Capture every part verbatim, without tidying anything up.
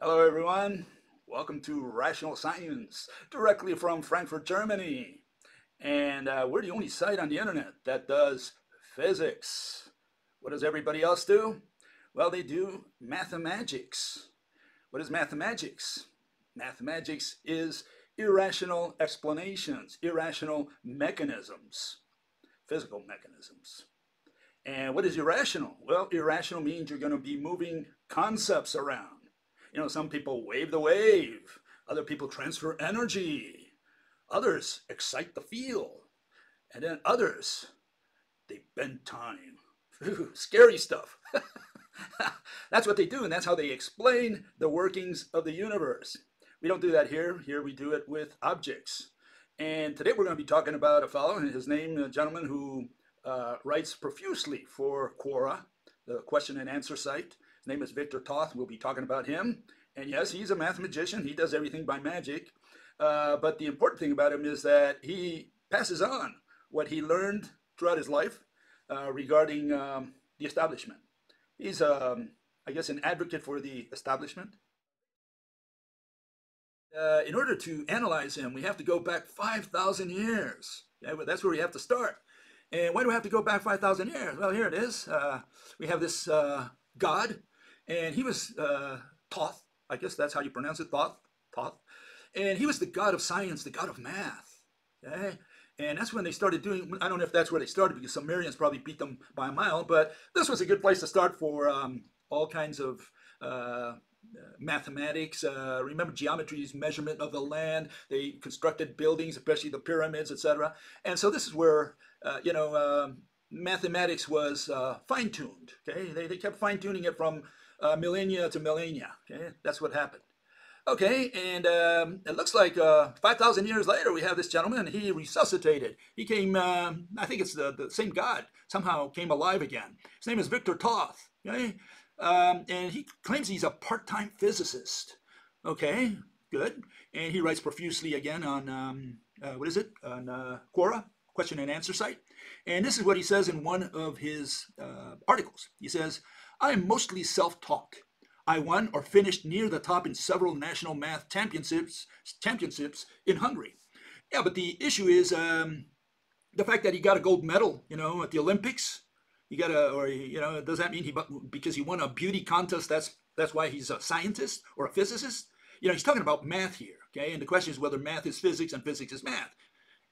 Hello everyone, welcome to Rational Science, directly from Frankfurt, Germany. And uh, we're the only site on the internet that does physics. What does everybody else do? Well, they do mathematics. What is mathematics? Mathematics is irrational explanations, irrational mechanisms, physical mechanisms. And what is irrational? Well, irrational means you're going to be moving concepts around. You know, some people wave the wave, other people transfer energy, others excite the field, and then others, they bend time. Ooh, scary stuff. That's what they do, and that's how they explain the workings of the universe. We don't do that here. Here we do it with objects. And today we're going to be talking about a fellow, and his name, a gentleman who uh, writes profusely for Quora, the question and answer site. His name is Viktor Toth. We'll be talking about him. And yes, he's a mathematician. He does everything by magic. Uh, but the important thing about him is that he passes on what he learned throughout his life uh, regarding um, the establishment. He's, um, I guess, an advocate for the establishment. Uh, in order to analyze him, we have to go back five thousand years. Yeah, well, that's where we have to start. And why do we have to go back five thousand years? Well, here it is. Uh, we have this uh, god. And he was uh, Thoth, I guess that's how you pronounce it, Thoth, Thoth. And he was the god of science, the god of math. Okay? And that's when they started doing, I don't know if that's where they started because Sumerians probably beat them by a mile, but this was a good place to start for um, all kinds of uh, mathematics. Uh, remember, geometry is measurement of the land. They constructed buildings, especially the pyramids, et cetera. And so this is where, uh, you know, um, mathematics was uh, fine-tuned. Okay? They, they kept fine-tuning it from Uh, millennia to millennia. Okay, that's what happened. Okay, and um, it looks like uh, five thousand years later we have this gentleman, and he resuscitated. He came, um, I think it's the, the same god, somehow came alive again. His name is Viktor Toth. Okay, um, and he claims he's a part-time physicist. Okay, good. And he writes profusely again on, um, uh, what is it, on uh, Quora, question and answer site. And this is what he says in one of his uh, articles. He says, "I am mostly self-taught. I won or finished near the top in several national math championships championships in Hungary." Yeah, but the issue is um, the fact that he got a gold medal, you know, at the Olympics. He got a, or you know, does that mean he because he won a beauty contest? That's that's why he's a scientist or a physicist. You know, he's talking about math here, okay? And the question is whether math is physics and physics is math.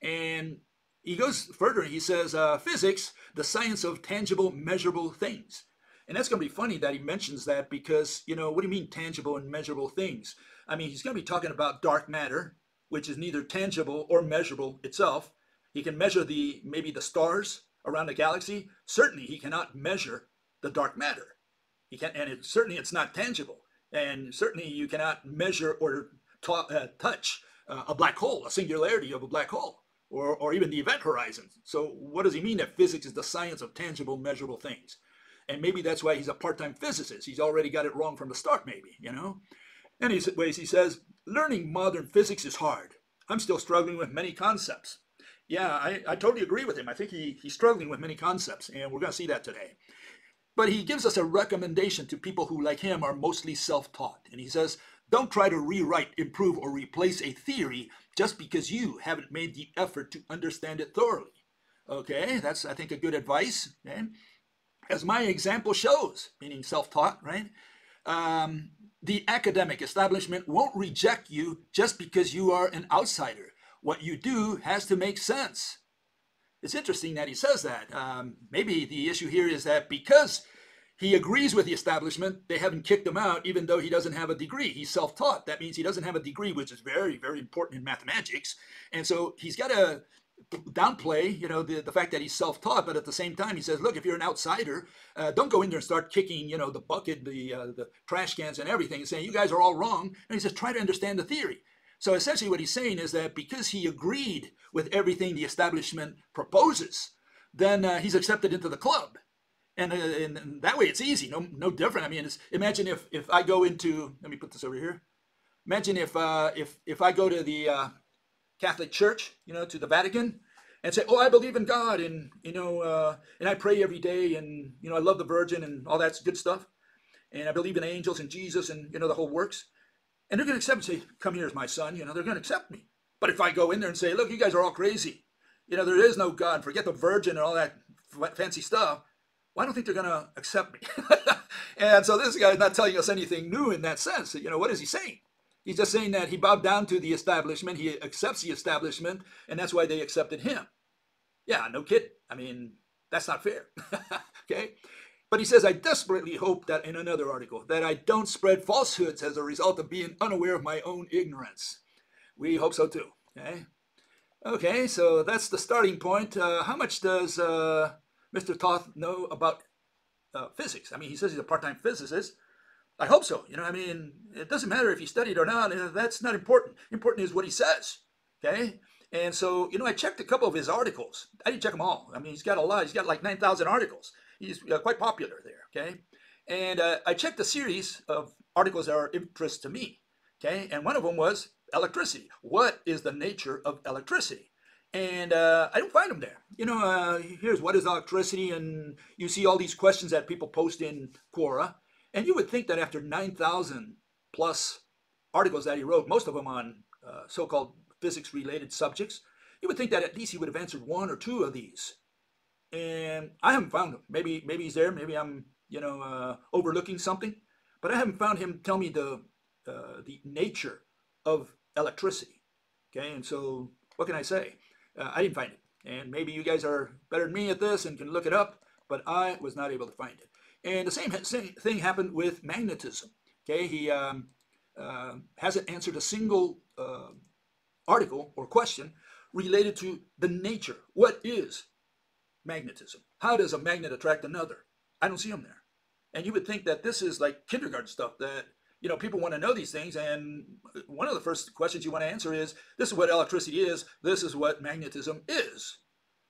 And he goes further. He says, uh, "Physics, the science of tangible, measurable things." And that's going to be funny that he mentions that because, you know, what do you mean tangible and measurable things? I mean, he's going to be talking about dark matter, which is neither tangible or measurable itself. He can measure the, maybe the stars around the galaxy. Certainly he cannot measure the dark matter. He can't, and it, certainly it's not tangible. And certainly you cannot measure or uh, touch uh, a black hole, a singularity of a black hole, or, or even the event horizon. So what does he mean that physics is the science of tangible, measurable things? And maybe that's why he's a part-time physicist. He's already got it wrong from the start, maybe, you know? Anyways, he says, "Learning modern physics is hard. I'm still struggling with many concepts." Yeah, I, I totally agree with him. I think he, he's struggling with many concepts, and we're going to see that today. But he gives us a recommendation to people who, like him, are mostly self-taught. And he says, "Don't try to rewrite, improve, or replace a theory just because you haven't made the effort to understand it thoroughly." Okay, that's, I think, a good advice. Okay? "As my example shows," meaning self-taught, right? Um, "the academic establishment won't reject you just because you are an outsider. What you do has to make sense." It's interesting that he says that. Um, maybe the issue here is that because he agrees with the establishment, they haven't kicked him out even though he doesn't have a degree. He's self-taught. That means he doesn't have a degree, which is very, very important in mathematics. And so he's got to downplay, you know, the, the fact that he's self-taught, but at the same time he says, look, if you're an outsider, uh, don't go in there and start kicking, you know, the bucket, the, uh, the trash cans and everything and saying, you guys are all wrong. And he says, try to understand the theory. So essentially what he's saying is that because he agreed with everything the establishment proposes, then uh, he's accepted into the club. And, uh, and, and that way it's easy, no, no different. I mean, it's, imagine if, if I go into, let me put this over here. Imagine if, uh, if, if I go to the, uh, Catholic Church, you know, to the Vatican, and say, "Oh, I believe in God, and you know, uh, and I pray every day, and you know, I love the Virgin, and all that's good stuff, and I believe in angels and Jesus, and you know, the whole works." And they're going to accept and say, come here as my son. You know, they're going to accept me. But if I go in there and say, look, you guys are all crazy. You know, there is no God. Forget the virgin and all that fancy stuff. Well, I don't think they're going to accept me. And so this guy is not telling us anything new in that sense. You know, what is he saying? He's just saying that he bowed down to the establishment. He accepts the establishment. And that's why they accepted him. Yeah, no kidding. I mean, that's not fair. Okay. But he says, I desperately hope that, in another article, that I don't spread falsehoods as a result of being unaware of my own ignorance. We hope so too. Okay, okay, so that's the starting point. Uh, how much does uh, Mister Toth know about uh, physics? I mean, he says he's a part-time physicist. I hope so. You know, I mean, it doesn't matter if he studied or not. That's not important. Important is what he says. Okay. And so, you know, I checked a couple of his articles. I didn't check them all. I mean, he's got a lot. He's got like nine thousand articles. He's uh, quite popular there, okay? And uh, I checked a series of articles that are of interest to me, okay? And one of them was electricity. What is the nature of electricity? And uh, I don't find them there. You know, uh, here's what is electricity, and you see all these questions that people post in Quora. And you would think that after nine thousand plus articles that he wrote, most of them on uh, so-called physics-related subjects, you would think that at least he would have answered one or two of these. And I haven't found him. Maybe, maybe he's there. Maybe I'm, you know, uh, overlooking something. But I haven't found him tell me the uh, the nature of electricity. Okay, and so what can I say? Uh, I didn't find it. And maybe you guys are better than me at this and can look it up. But I was not able to find it. And the same, same thing happened with magnetism. Okay, he um, uh, hasn't answered a single uh, article or question related to the nature. What is magnetism? How does a magnet attract another? I don't see them there. And you would think that this is like kindergarten stuff, that, you know, people want to know these things, and one of the first questions you want to answer is, this is what electricity is, this is what magnetism is,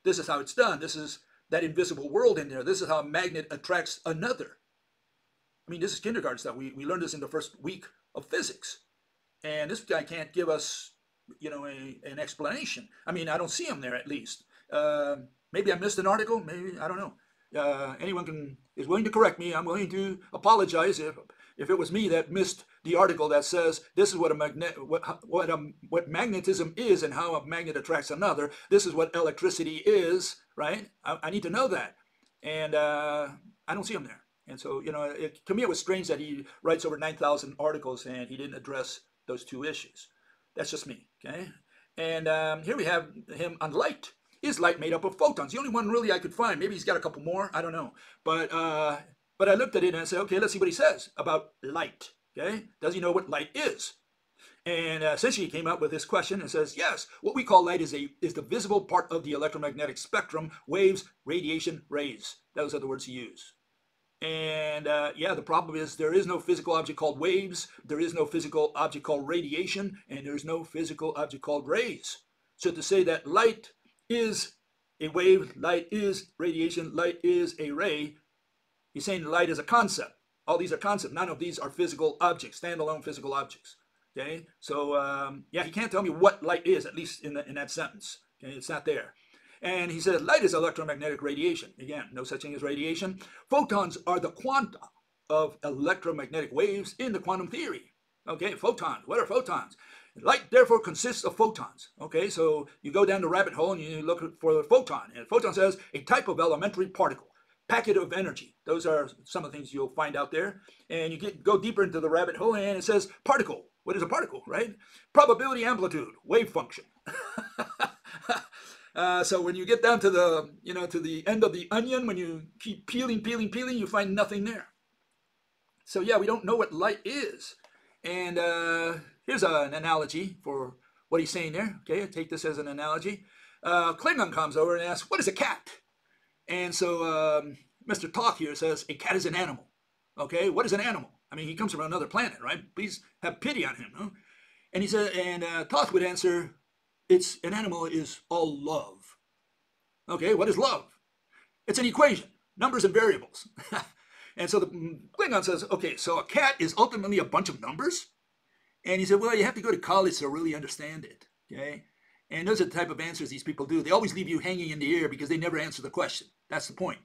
this is how it's done, this is that invisible world in there, this is how a magnet attracts another. I mean, this is kindergarten stuff. We, we learned this in the first week of physics, and this guy can't give us, you know, a, an explanation. I mean, I don't see him there, at least. Uh, Maybe I missed an article. Maybe, I don't know. Uh, anyone can is willing to correct me. I'm willing to apologize if if it was me that missed the article that says this is what a magnet what what um what magnetism is and how a magnet attracts another. This is what electricity is, right? I, I need to know that, and uh, I don't see him there. And so, you know, it, to me it was strange that he writes over nine thousand articles and he didn't address those two issues. That's just me, okay? And um, here we have him on light. Is light made up of photons? The only one really I could find. Maybe he's got a couple more. I don't know. But uh, but I looked at it and I said, okay, let's see what he says about light. Okay, does he know what light is? And uh, essentially, he came up with this question and says, yes, what we call light is a is the visible part of the electromagnetic spectrum: waves, radiation, rays. Those are the words he used. And uh, yeah, the problem is there is no physical object called waves. There is no physical object called radiation, and there is no physical object called rays. So to say that light is a wave, light is radiation, light is a ray, he's saying light is a concept. All these are concepts. None of these are physical objects, standalone physical objects. Okay, so um, yeah, he can't tell me what light is, at least in, the, in that sentence. Okay, it's not there. And he says light is electromagnetic radiation. Again, no such thing as radiation. Photons are the quanta of electromagnetic waves in the quantum theory. Okay, photons. What are photons? Light, therefore, consists of photons. Okay, so you go down the rabbit hole and you look for the photon. And a photon says a type of elementary particle, packet of energy. Those are some of the things you'll find out there. And you get, go deeper into the rabbit hole and it says particle. What is a particle, right? Probability amplitude, wave function. uh, so when you get down to the, you know, to the end of the onion, when you keep peeling, peeling, peeling, you find nothing there. So yeah, we don't know what light is. And uh, here's a, an analogy for what he's saying there. Okay, I take this as an analogy. Uh, Klingon comes over and asks, what is a cat? And so um, Mister Toth here says, a cat is an animal. Okay, what is an animal? I mean, he comes from another planet, right? Please have pity on him. Huh? And he said, and uh, Toth would answer, it's an animal is all love. Okay, what is love? It's an equation, numbers and variables. And so the Klingon says, okay, so a cat is ultimately a bunch of numbers? And he said, well, you have to go to college to really understand it, okay? And those are the type of answers these people do. They always leave you hanging in the air because they never answer the question. That's the point,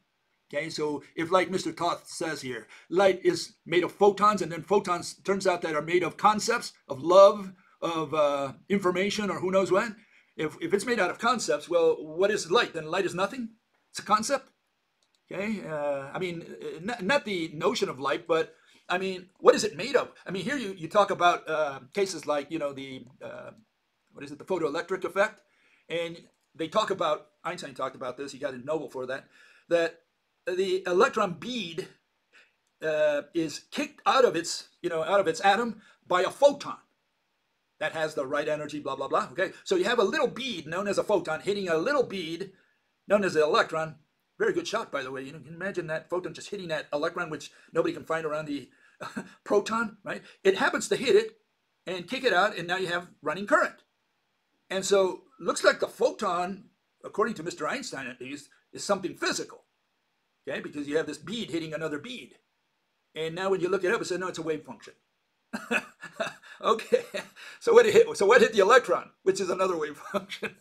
Okay, so if, like Mister Toth says here, light is made of photons, and then photons turns out that are made of concepts, of love, of uh, information, or who knows what. If, if it's made out of concepts, well, what is light? Then light is nothing? It's a concept? Okay, uh, I mean, not, not the notion of light, but I mean, what is it made of? I mean, here you, you talk about uh, cases like, you know, the, uh, what is it, the photoelectric effect. And they talk about, Einstein talked about this, he got a Nobel for that, that the electron bead uh, is kicked out of its, you know, out of its atom by a photon that has the right energy, blah, blah, blah, okay? So you have a little bead known as a photon hitting a little bead known as an electron. Very good shot, by the way. You know, you can imagine that photon just hitting that electron, which nobody can find around the proton, right? It happens to hit it and kick it out, and now you have running current. And so looks like the photon, according to Mister Einstein at least, is something physical, okay? Because you have this bead hitting another bead. And now when you look it up, it says, no, it's a wave function. Okay, so what, hit, so what hit the electron, which is another wave function?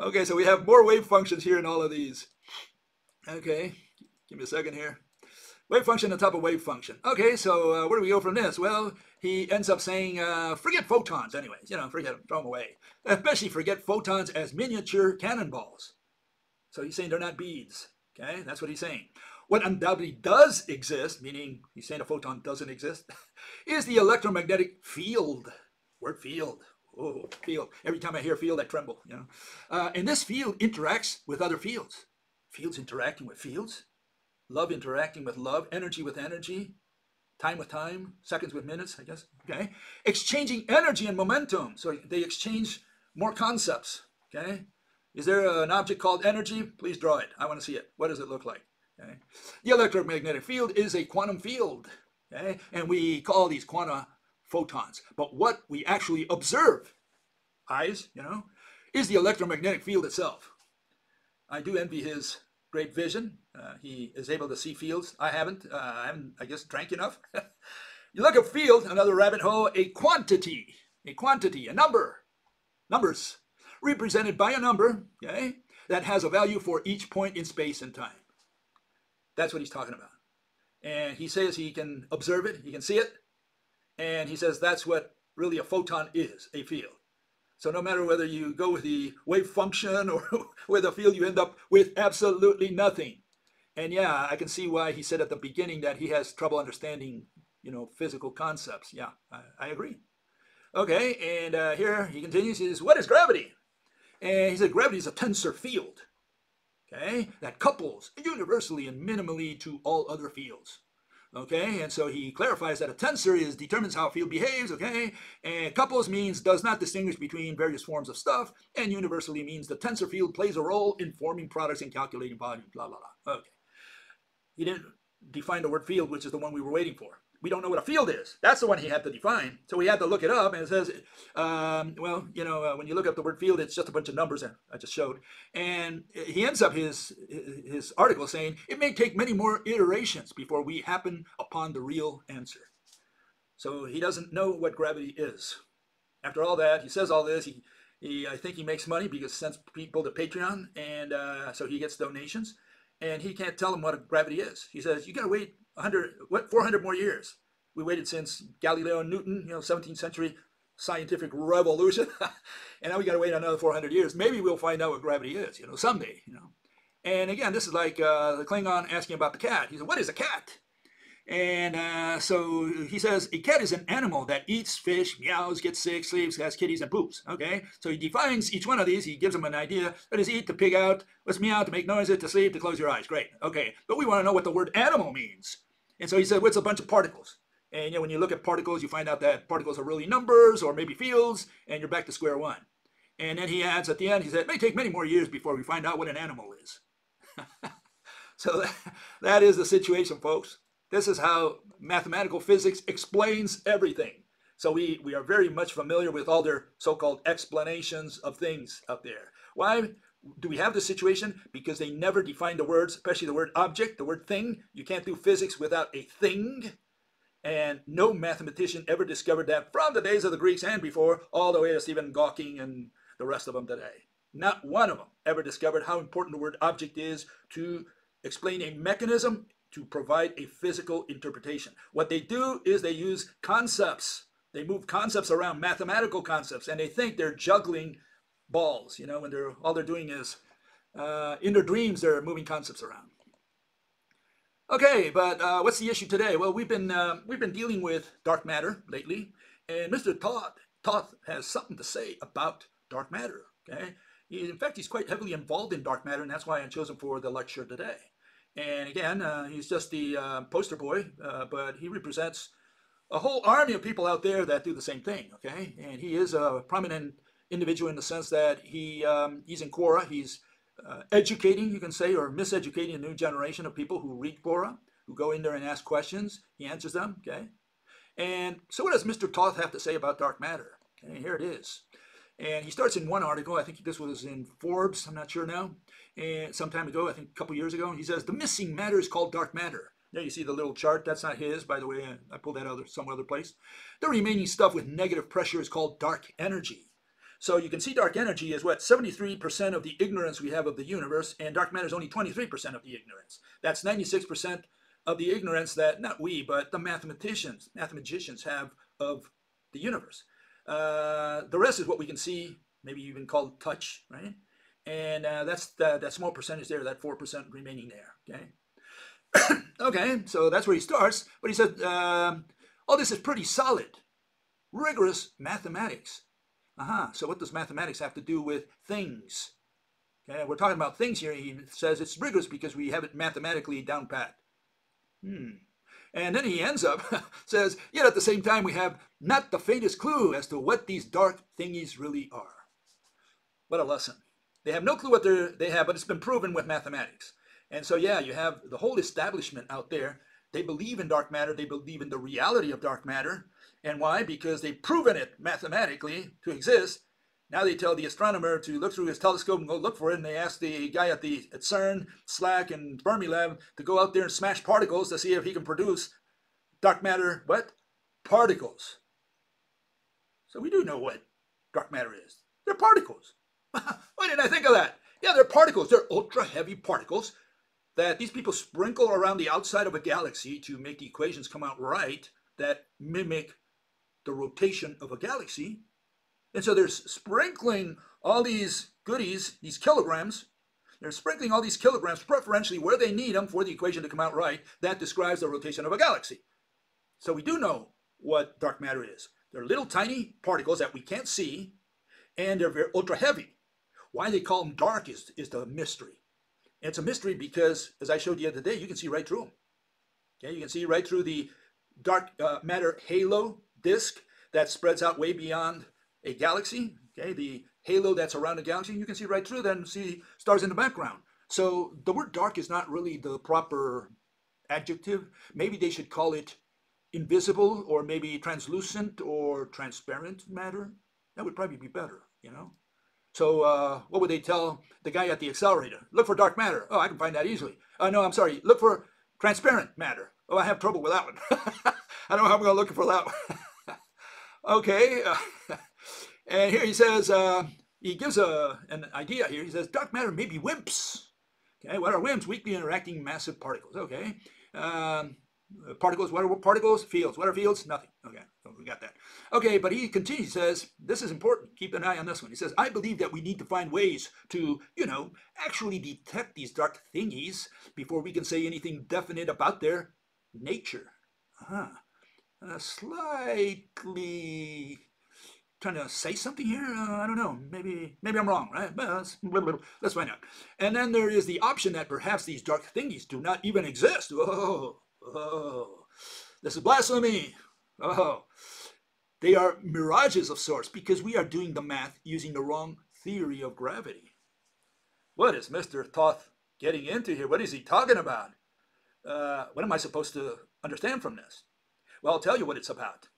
Okay, so we have more wave functions here in all of these. Okay, give me a second here. Wave function on top of wave function. Okay, so uh, where do we go from this? Well, he ends up saying, uh, forget photons anyways. You know, forget them, throw them away. Especially forget photons as miniature cannonballs. So he's saying they're not beads. Okay, that's what he's saying. What undoubtedly does exist, meaning he's saying a photon doesn't exist, is the electromagnetic field. Word field. Oh, field. Every time I hear field, I tremble, you know. Uh, and this field interacts with other fields. Fields interacting with fields, love interacting with love, energy with energy, time with time, seconds with minutes, I guess, okay? Exchanging energy and momentum, so they exchange more concepts, okay? Is there an object called energy? Please draw it, I wanna see it. What does it look like, okay? The electromagnetic field is a quantum field, okay? And we call these quanta photons, but what we actually observe, eyes, you know, is the electromagnetic field itself. I do envy his great vision. Uh, he is able to see fields. I haven't. Uh, I haven't, I guess, drank enough. You look at field, another rabbit hole, a quantity, a quantity, a number, numbers, represented by a number, okay, that has a value for each point in space and time. That's what he's talking about. And he says he can observe it, he can see it, and he says that's what really a photon is, a field. So no matter whether you go with the wave function or with a field, you end up with absolutely nothing. And yeah, I can see why he said at the beginning that he has trouble understanding, you know, physical concepts. Yeah, I, I agree. Okay, and uh, here he continues, he says, what is gravity? And he said, gravity is a tensor field, okay, that couples universally and minimally to all other fields. Okay, and so he clarifies that a tensor is determines how a field behaves, okay, and couples means does not distinguish between various forms of stuff, and universally means the tensor field plays a role in forming products and calculating volume, blah, blah, blah. Okay. He didn't define the word field, which is the one we were waiting for. We don't know what a field is. That's the one he had to define, so we had to look it up, and it says, um, well, you know, uh, when you look up the word field, it's just a bunch of numbers that I just showed, and he ends up his, his article saying, it may take many more iterations before we happen upon the real answer. So he doesn't know what gravity is. After all that, he says all this, he, he I think he makes money because he sends people to Patreon, and uh, so he gets donations, and he can't tell them what gravity is. He says, you gotta wait one hundred, what, four hundred more years. We waited since Galileo and Newton, you know, seventeenth century scientific revolution. And now we gotta wait another four hundred years. Maybe we'll find out what gravity is, you know, someday, you know. And again, this is like uh, the Klingon asking about the cat. He said, what is a cat? And uh, so he says, a cat is an animal that eats fish, meows, gets sick, sleeps, has kitties, and poops, okay? So he defines each one of these. He gives them an idea. Let us eat, to pig out, let's meow, to make noises, to sleep, to close your eyes. Great, okay. But we wanna know what the word animal means. And so he said, what's a bunch of particles? And you know, when you look at particles, you find out that particles are really numbers or maybe fields, and you're back to square one. And then he adds at the end, he said, it may take many more years before we find out what an animal is. So that, that is the situation, folks. This is how mathematical physics explains everything. So we, we are very much familiar with all their so-called explanations of things out there. Why do we have this situation? Because they never define the words, especially the word object, the word thing. You can't do physics without a thing. And no mathematician ever discovered that from the days of the Greeks and before, all the way to Stephen Hawking and the rest of them today. Not one of them ever discovered how important the word object is to explain a mechanism to provide a physical interpretation. What they do is they use concepts. They move concepts around, mathematical concepts, and they think they're juggling balls, you know, and they're, all they're doing is, uh, in their dreams, they're moving concepts around. Okay, but uh, what's the issue today? Well, we've been, uh, we've been dealing with dark matter lately, and Mister Toth, Toth has something to say about dark matter, okay? He, in fact, he's quite heavily involved in dark matter, and that's why I chose him for the lecture today. And again, uh, he's just the uh, poster boy, uh, but he represents a whole army of people out there that do the same thing, okay? And he is a prominent individual in the sense that he, um, he's in Quora. He's uh, educating, you can say, or miseducating a new generation of people who read Quora, who go in there and ask questions. He answers them, okay? And so what does Mister Toth have to say about dark matter? Okay, here it is. And he starts in one article, I think this was in Forbes, I'm not sure now, and some time ago, I think a couple years ago, and he says, the missing matter is called dark matter. There you see the little chart, that's not his, by the way, I, I pulled that out of some other place. The remaining stuff with negative pressure is called dark energy. So you can see dark energy is what, seventy-three percent of the ignorance we have of the universe, and dark matter is only twenty-three percent of the ignorance. That's ninety-six percent of the ignorance that, not we, but the mathematicians, mathematicians have of the universe. Uh, the rest is what we can see, maybe even called touch, right? And uh, that's the, that small percentage there, that four percent remaining there, okay? Okay, so that's where he starts, but he said, uh, all this is pretty solid, rigorous mathematics. Uh-huh, so what does mathematics have to do with things? Okay, we're talking about things here. He says it's rigorous because we have it mathematically down pat. Hmm. And then he ends up, says, yet at the same time we have not the faintest clue as to what these dark thingies really are. What a lesson. They have no clue what they're, they have, but it's been proven with mathematics. And so, yeah, you have the whole establishment out there. They believe in dark matter. They believe in the reality of dark matter. And why? Because they've proven it mathematically to exist. Now they tell the astronomer to look through his telescope and go look for it, and they ask the guy at the at CERN, SLAC, and Fermilab to go out there and smash particles to see if he can produce dark matter, what? Particles. So we do know what dark matter is. They're particles. Why didn't I think of that? Yeah, they're particles. They're ultra-heavy particles that these people sprinkle around the outside of a galaxy to make the equations come out right that mimic the rotation of a galaxy. And so they're sprinkling all these goodies, these kilograms, they're sprinkling all these kilograms preferentially where they need them for the equation to come out right. That describes the rotation of a galaxy. So we do know what dark matter is. They're little tiny particles that we can't see, and they're very ultra heavy. Why they call them dark is, is the mystery. And it's a mystery because, as I showed the other day, you can see right through them. Okay, you can see right through the dark uh, matter halo disk that spreads out way beyond a galaxy, okay, the halo that's around a galaxy, you can see right through that and see stars in the background. So the word dark is not really the proper adjective. Maybe they should call it invisible, or maybe translucent or transparent matter. That would probably be better, you know. So uh, what would they tell the guy at the accelerator? Look for dark matter. Oh, I can find that easily. Oh, uh, no, I'm sorry. Look for transparent matter. Oh, I have trouble with that one. I don't know how I'm going to look for that one. Okay. And here he says, uh, he gives a, an idea here. He says, dark matter may be WIMPs. Okay, what are WIMPs? Weakly interacting massive particles. Okay. Um, particles, what are particles? Fields. What are fields? Nothing. Okay, so we got that. Okay, but he continues, says, this is important. Keep an eye on this one. He says, I believe that we need to find ways to, you know, actually detect these dark thingies before we can say anything definite about their nature. Uh-huh. Uh, slightly... trying to say something here? Uh, I don't know. Maybe maybe I'm wrong, right? But let's, let's find out. And then there is the option that perhaps these dark thingies do not even exist. Whoa, whoa. This is blasphemy. Oh, they are mirages of sorts because we are doing the math using the wrong theory of gravity. What is Mister Toth getting into here? What is he talking about? Uh, what am I supposed to understand from this? Well, I'll tell you what it's about.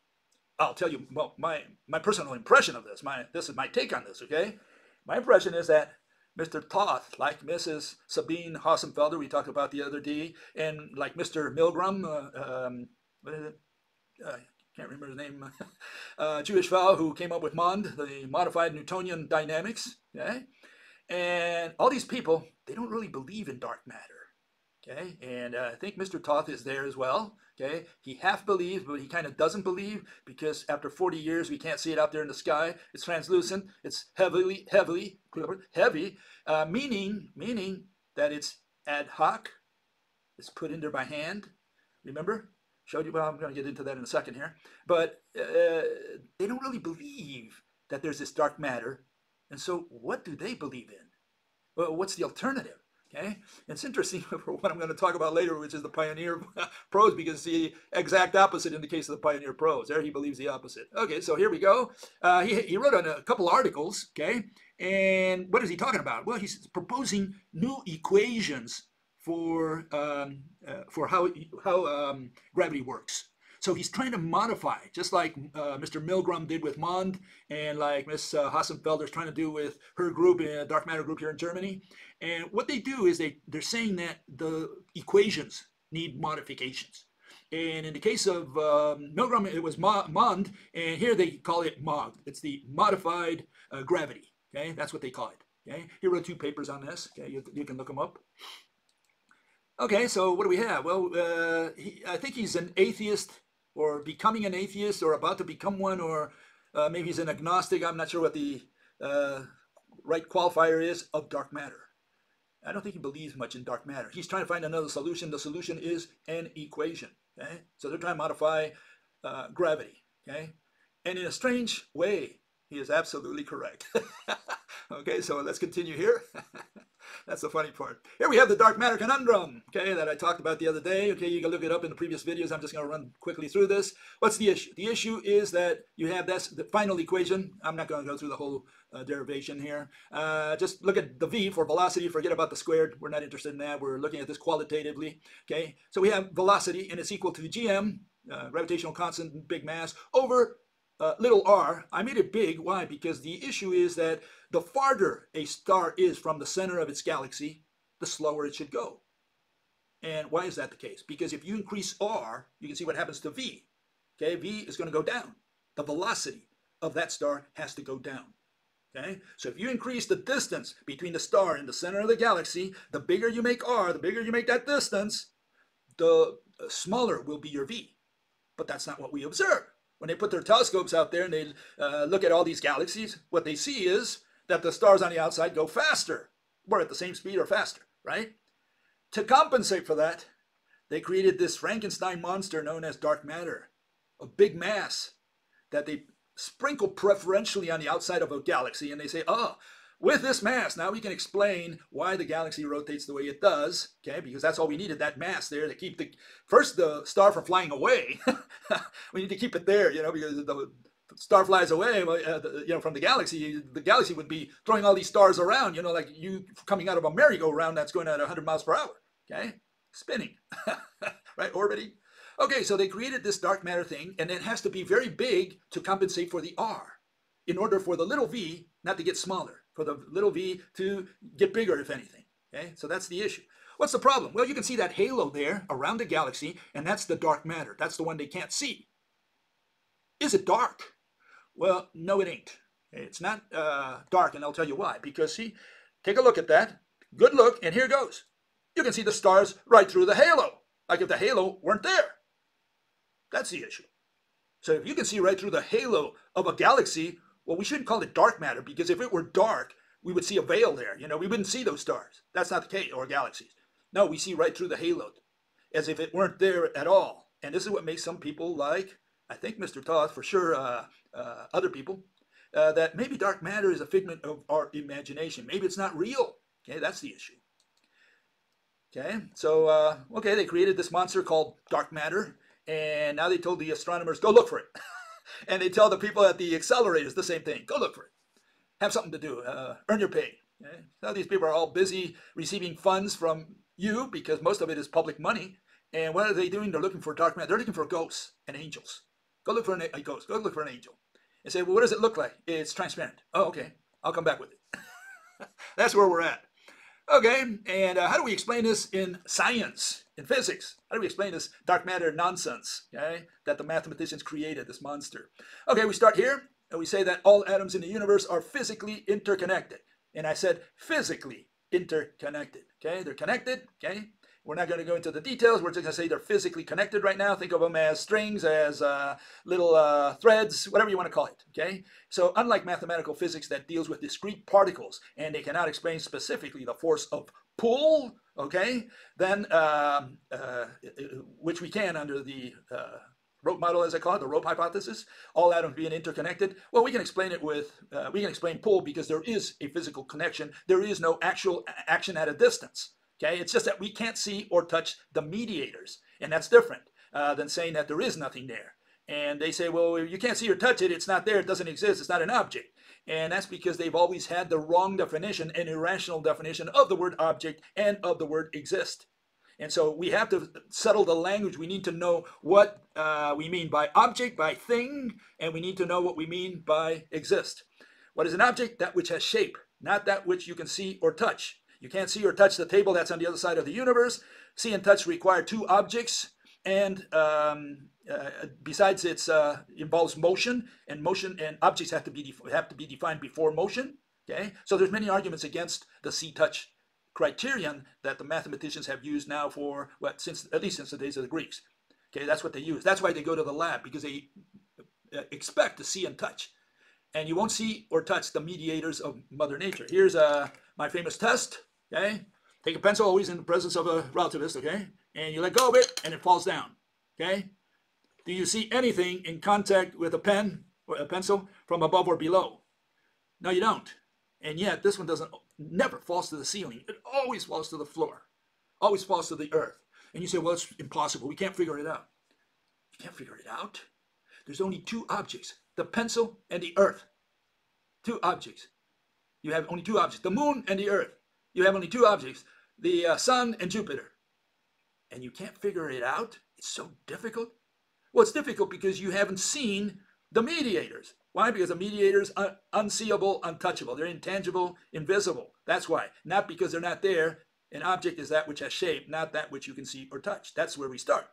I'll tell you, well, my, my personal impression of this, my, this is my take on this, okay? My impression is that Mister Toth, like Missus Sabine Hossenfelder, we talked about the other day, and like Mister Milgrom, uh, um, what is it? I uh, can't remember his name, uh, Jewish fellow who came up with MOND, the modified Newtonian dynamics, okay? And all these people, they don't really believe in dark matter, Okay, and uh, I think Mister Toth is there as well. Okay, he half believes, but he kind of doesn't believe, because after forty years, we can't see it out there in the sky. It's translucent. It's heavily, heavily, heavy, uh, meaning, meaning that it's ad hoc. It's put in there by hand. Remember, showed you. Well, I'm going to get into that in a second here. But uh, they don't really believe that there's this dark matter. And so, what do they believe in? Well, what's the alternative? Okay, it's interesting for what I'm going to talk about later, which is the pioneer pros, because the exact opposite in the case of the pioneer pros. There, he believes the opposite. Okay, so here we go. Uh, he, he wrote on a couple articles, okay, and what is he talking about? Well, he's proposing new equations for um, uh, for how how um, gravity works. So he's trying to modify, just like uh, Mister Milgrom did with MOND, and like Miz Uh, Hossenfelder is trying to do with her group, uh, dark matter group here in Germany. And what they do is they, they're saying that the equations need modifications. And in the case of um, Milgrom, it was MOND, and here they call it MOG. It's the modified uh, gravity. Okay, that's what they call it. Okay, here are two papers on this. Okay, you, you can look them up. Okay, so what do we have? Well, uh, he, I think he's an atheist, or becoming an atheist, or about to become one, or uh, maybe he's an agnostic. I'm not sure what the uh, right qualifier is of dark matter. I don't think he believes much in dark matter. He's trying to find another solution. The solution is an equation. Okay? So they're trying to modify uh, gravity. Okay? And in a strange way, he is absolutely correct. Okay, so let's continue here. That's the funny part. Here we have the dark matter conundrum, okay, that I talked about the other day. Okay, you can look it up in the previous videos. I'm just going to run quickly through this. What's the issue? The issue is that you have this, the final equation. I'm not going to go through the whole uh, derivation here. Uh, just look at the V for velocity. Forget about the squared. We're not interested in that. We're looking at this qualitatively, okay? So we have velocity, and it's equal to G M, uh, gravitational constant, big mass, over Uh, little r. I made it big. Why? Because the issue is that the farther a star is from the center of its galaxy, the slower it should go. And why is that the case? Because if you increase r, you can see what happens to v. Okay, v is going to go down. The velocity of that star has to go down. Okay, so if you increase the distance between the star and the center of the galaxy, the bigger you make r, the bigger you make that distance, the smaller will be your v. But that's not what we observe. When they put their telescopes out there and they uh, look at all these galaxies, what they see is that the stars on the outside go faster, or at the same speed or faster, right? To compensate for that, they created this Frankenstein monster known as dark matter, a big mass that they sprinkle preferentially on the outside of a galaxy, and they say, oh, with this mass, now we can explain why the galaxy rotates the way it does, okay? Because that's all we needed, that mass there to keep the, first the star from flying away. We need to keep it there, you know, because if the star flies away, uh, the, you know, from the galaxy, the galaxy would be throwing all these stars around, you know, like you coming out of a merry-go-round that's going at one hundred miles per hour, okay? Spinning, right, orbiting. Okay, so they created this dark matter thing, and it has to be very big to compensate for the R, in order for the little v not to get smaller, for the little v to get bigger, if anything. Okay, so that's the issue. What's the problem? Well, you can see that halo there around the galaxy, and that's the dark matter. That's the one they can't see. Is it dark? Well, no, it ain't. It's not uh, dark, and I'll tell you why. Because, see, take a look at that. Good look, and here goes. You can see the stars right through the halo, like if the halo weren't there. That's the issue. So if you can see right through the halo of a galaxy, well, we shouldn't call it dark matter, because if it were dark, we would see a veil there. You know, we wouldn't see those stars. That's not the case, or galaxies. No, we see right through the halo, as if it weren't there at all. And this is what makes some people like, I think Mister Toth, for sure, uh, uh, other people, uh, that maybe dark matter is a figment of our imagination. Maybe it's not real. Okay, that's the issue. Okay, so, uh, okay, they created this monster called dark matter, and now they told the astronomers, go look for it. And they tell the people at the accelerators the same thing. Go look for it. Have something to do. Uh, earn your pay. Okay? Now these people are all busy receiving funds from you, because most of it is public money. And what are they doing? They're looking for dark matter. They're looking for ghosts and angels. Go look for an, a ghost. Go look for an angel. And say, well, what does it look like? It's transparent. Oh, okay. I'll come back with it. That's where we're at. Okay. And uh, how do we explain this in science? In physics, how do we explain this dark matter nonsense, okay, that the mathematicians created, this monster? Okay, we start here, and we say that all atoms in the universe are physically interconnected. And I said physically interconnected, okay? They're connected, okay? We're not going to go into the details. We're just going to say they're physically connected right now. Think of them as strings, as uh, little uh, threads, whatever you want to call it. Okay? So unlike mathematical physics that deals with discrete particles and they cannot explain specifically the force of pull, okay, then um, uh, which we can under the uh, rope model, as I call it, the rope hypothesis, all atoms being interconnected. Well, we can explain it with, uh, we can explain pull because there is a physical connection. There is no actual action at a distance. Okay, it's just that we can't see or touch the mediators, and that's different uh, than saying that there is nothing there. And they say, well, you can't see or touch it, it's not there, it doesn't exist, it's not an object. And that's because they've always had the wrong definition, an irrational definition of the word object and of the word exist. And so we have to settle the language. We need to know what uh, we mean by object, by thing, and we need to know what we mean by exist. What is an object? That which has shape, not that which you can see or touch. You can't see or touch the table that's on the other side of the universe. See and touch require two objects, and um, uh, besides, it uh, involves motion, and motion and objects have to be have to be defined before motion. Okay, so there's many arguments against the see-touch criterion that the mathematicians have used now for what since at least since the days of the Greeks. Okay, that's what they use. That's why they go to the lab, because they expect to see and touch, and you won't see or touch the mediators of Mother Nature. Here's a my famous test. Okay, take a pencil, always in the presence of a relativist, okay, and you let go of it and it falls down. Okay, do you see anything in contact with a pen or a pencil from above or below? No, you don't. And yet this one doesn't, never falls to the ceiling. It always falls to the floor, always falls to the earth. And you say, well, it's impossible, we can't figure it out. You can't figure it out. There's only two objects, the pencil and the earth. Two objects. You have only two objects, the moon and the earth. You have only two objects, the uh, sun and Jupiter. And you can't figure it out? It's so difficult? Well, it's difficult because you haven't seen the mediators. Why? Because the mediators are unseeable, untouchable. They're intangible, invisible. That's why. Not because they're not there. An object is that which has shape, not that which you can see or touch. That's where we start.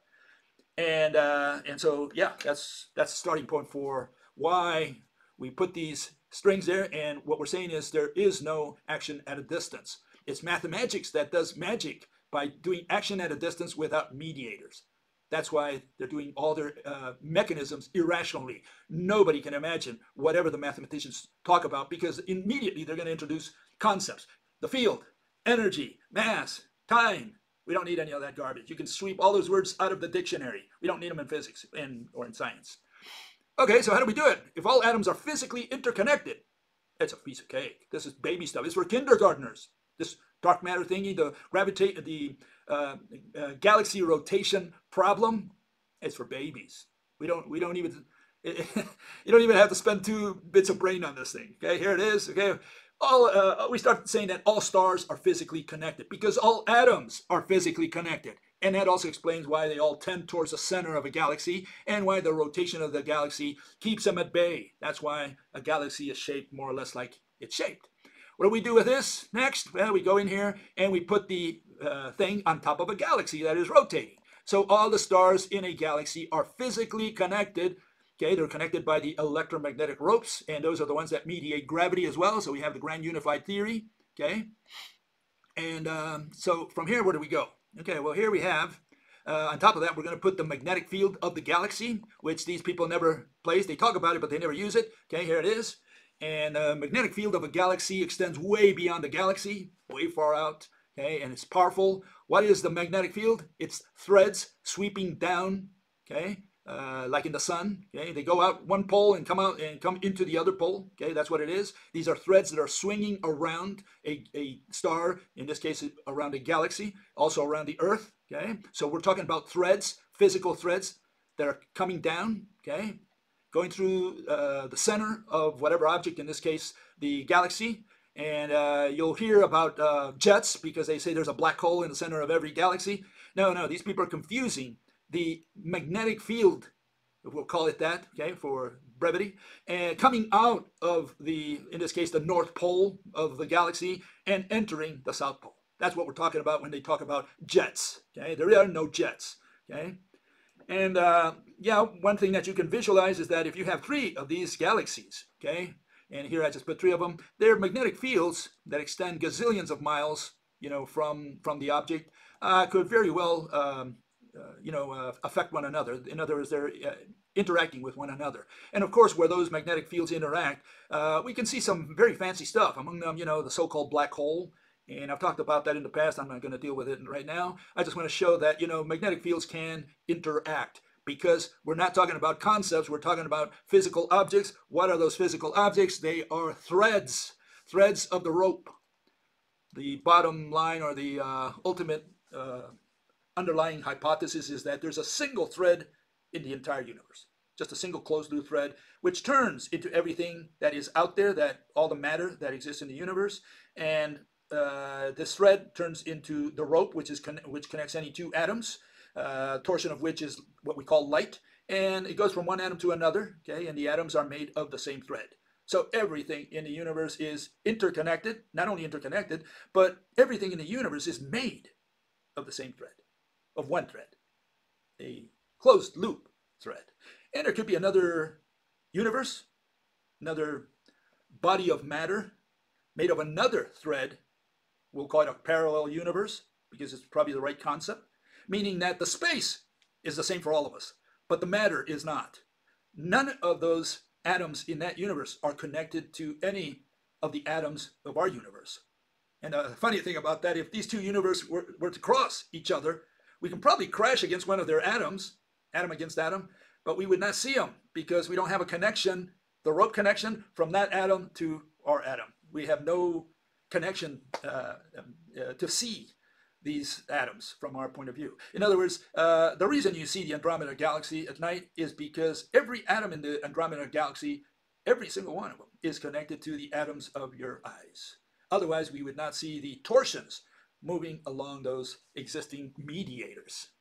And, uh, and so, yeah, that's, that's the starting point for why we put these strings there. And what we're saying is there is no action at a distance. It's mathematics that does magic by doing action at a distance without mediators. That's why they're doing all their uh, mechanisms irrationally. Nobody can imagine whatever the mathematicians talk about, because immediately they're going to introduce concepts. The field, energy, mass, time. We don't need any of that garbage. You can sweep all those words out of the dictionary. We don't need them in physics and or in science. Okay, so how do we do it? If all atoms are physically interconnected, it's a piece of cake. This is baby stuff. It's for kindergartners. This dark matter thingy, the gravitate, the uh, uh, galaxy rotation problem, it's for babies. We don't, we don't even, it, you don't even have to spend two bits of brain on this thing. Okay, here it is. Okay, all uh, we start saying that all stars are physically connected because all atoms are physically connected, and that also explains why they all tend towards the center of a galaxy and why the rotation of the galaxy keeps them at bay. That's why a galaxy is shaped more or less like it's shaped. What do we do with this next? Well, we go in here and we put the uh, thing on top of a galaxy that is rotating. So all the stars in a galaxy are physically connected. Okay, they're connected by the electromagnetic ropes, and those are the ones that mediate gravity as well. So we have the grand unified theory. Okay, and um, so from here, where do we go? Okay, well, here we have, uh, on top of that, we're going to put the magnetic field of the galaxy, which these people never place. They talk about it, but they never use it. Okay, here it is. And the magnetic field of a galaxy extends way beyond the galaxy, way far out, okay, and it's powerful. What is the magnetic field? It's threads sweeping down, okay, uh, like in the sun, okay? They go out one pole and come out and come into the other pole, okay? That's what it is. These are threads that are swinging around a, a star, in this case, around a galaxy, also around the Earth, okay? So we're talking about threads, physical threads that are coming down, okay? Going through uh, the center of whatever object, in this case, the galaxy. And uh, you'll hear about uh, jets, because they say there's a black hole in the center of every galaxy. No, no, these people are confusing the magnetic field, we'll call it that, okay, for brevity, and coming out of the, in this case, the north pole of the galaxy and entering the south pole. That's what we're talking about when they talk about jets, okay? There are no jets, okay? And uh, yeah, one thing that you can visualize is that if you have three of these galaxies, okay, and here I just put three of them, they're magnetic fields that extend gazillions of miles you know, from from the object uh, could very well, um, uh, you know, uh, affect one another. In other words, they're uh, interacting with one another. And of course, where those magnetic fields interact, uh, we can see some very fancy stuff. Among them, you know, the so-called black hole. And I've talked about that in the past. I'm not going to deal with it right now. I just want to show that, you know, magnetic fields can interact, because we're not talking about concepts. We're talking about physical objects. What are those physical objects? They are threads, threads of the rope. The bottom line, or the uh, ultimate uh, underlying hypothesis, is that there's a single thread in the entire universe, just a single closed-loop thread, which turns into everything that is out there, that all the matter that exists in the universe. And Uh, this thread turns into the rope, which is con which connects any two atoms, uh, torsion of which is what we call light, and it goes from one atom to another. Okay, and the atoms are made of the same thread. So everything in the universe is interconnected. Not only interconnected, but everything in the universe is made of the same thread, of one thread, a closed loop thread. And there could be another universe, another body of matter made of another thread. We'll call it a parallel universe, because it's probably the right concept, meaning that the space is the same for all of us, but the matter is not. None of those atoms in that universe are connected to any of the atoms of our universe. And the funny thing about that, if these two universes were, were to cross each other, we can probably crash against one of their atoms, atom against atom, but we would not see them, because we don't have a connection, the rope connection, from that atom to our atom. We have no connection uh, uh, to see these atoms from our point of view. In other words, uh, the reason you see the Andromeda Galaxy at night is because every atom in the Andromeda Galaxy, every single one of them, is connected to the atoms of your eyes. Otherwise, we would not see the torsions moving along those existing mediators.